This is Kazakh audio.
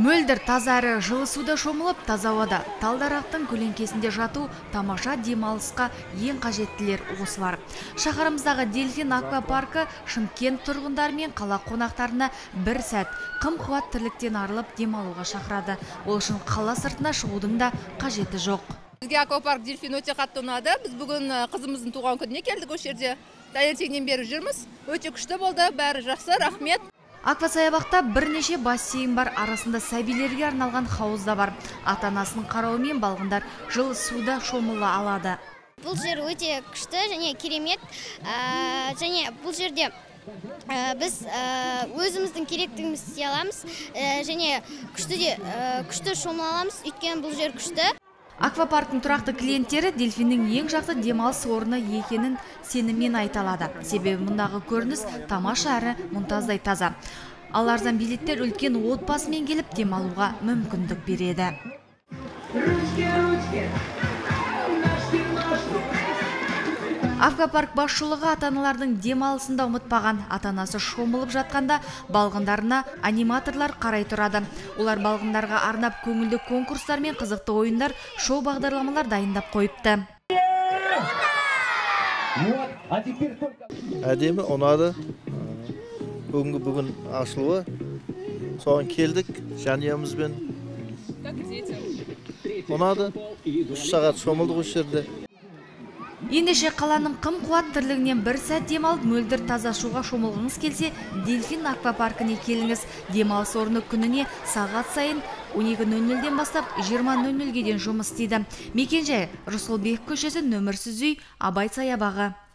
Мөлдір тазары, жылы суда шомылып, тазауада, талдарақтың көлеңкесінде жату, тамаша демалысқа ең қажеттілер осылар. Шаһарымыздағы Дельфин Аквапаркі Шымкент тұрғындар мен қала қонақтарына бір сәт қым-қуат тірліктен арылып демалуға шақырады. Ол үшін қала сыртына шығудың да қажеті жоқ. Бізге аквапарк Дельфин өте қатты ұнады. Біз бүгін қызымыздың туған күніне келдік осы жерде. Таңертеңнен бері жүрміз. Өте күшті болды, бәрі жақсы, рахмет. Аквасаябақта бірнеше бассейн бар, арасында сәбилерге арналған хауыз да бар. Ата-анасының қарауымен балғындар жылы суда шомыла алады. Бұл жер өте күшті және керемет. Және бұл жерде біз өзіміздің керектігімізді істей аламыз және күшті шомыла аламыз, өйткені бұл жер күшті. Аквапарктың тұрақты клиенттері дельфиннің ең жақсы демалыс орны екенін сеніммен айталады. Себебі мұндағы көрініс тамаша әрі мұнтаздай таза. Ал арзан билеттер үлкен отбасымен келіп демалуға мүмкіндік береді. Аквапарк басшылығы ата-аналардың демалысында ұмытпаған, ата-анасы шомылып жатқанда балғындарына аниматорлар қарай тұрады. Олар балғындарға арнап көңілді конкурстар мен қызықты ойындар, шоу бағдарламалар дайындап қойыпты. Әдемі ұнады. Бүгін ашылуы. Соған келдік жанұямызбен. Ұнады. 3 сағат шомылдық осы жерде. Ендеше қаланың қым-қуат тірлігінен бір сәт демалып, мөлдір таза шуға шомылғыңыз келсе, Дельфин Аквапаркіне келіңіз. Демалыс орны күніне сағат сайын 12:00-ден бастап 20:00-ге дейін жұмыс істейді. Мекенжайы Рысқұлбеков көшесі, нөмірсіз үй, Абай саябағы.